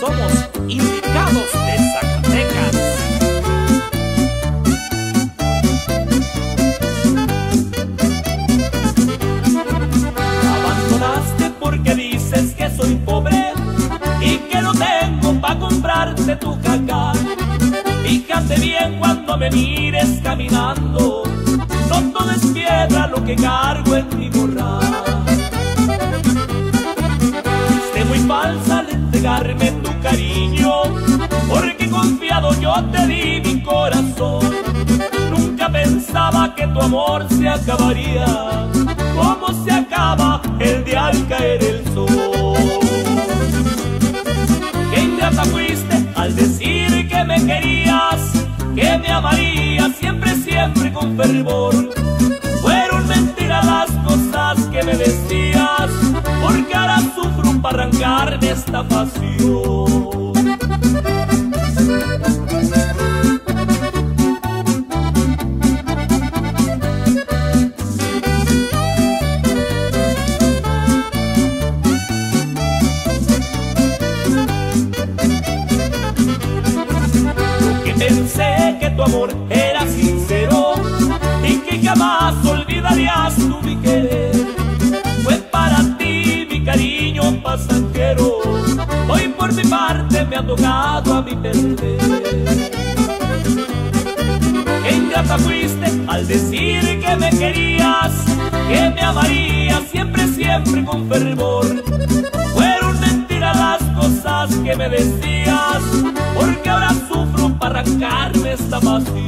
Somos Indikados de Zacatecas. Abandonaste porque dices que soy pobre y que no tengo pa' comprarte tu jaca. Fíjate bien cuando me mires caminando, no todo es piedra lo que cargo en mi morral. Fuiste muy falsa al entregarme tu cariño, porque confiado yo te di mi corazón. Nunca pensaba que tu amor se acabaría, como se acaba el día al caer el sol. Qué ingrata fuiste al decir que me querías, que me amarías siempre, siempre con fervor. Fueron mentiras las cosas que me decías, porque ahora sufro para arrancar de esta pasión. Pensé que tu amor era sincero y que jamás olvidarías tú mi querer. Fue para ti mi cariño pasajero, hoy por mi parte me ha tocado a mi perder. Qué ingrata fuiste al decir que me querías, que me amarías siempre, siempre con fervor. Fueron mentiras las cosas que me decías, porque ahora sufro para arrancarme esta pasión.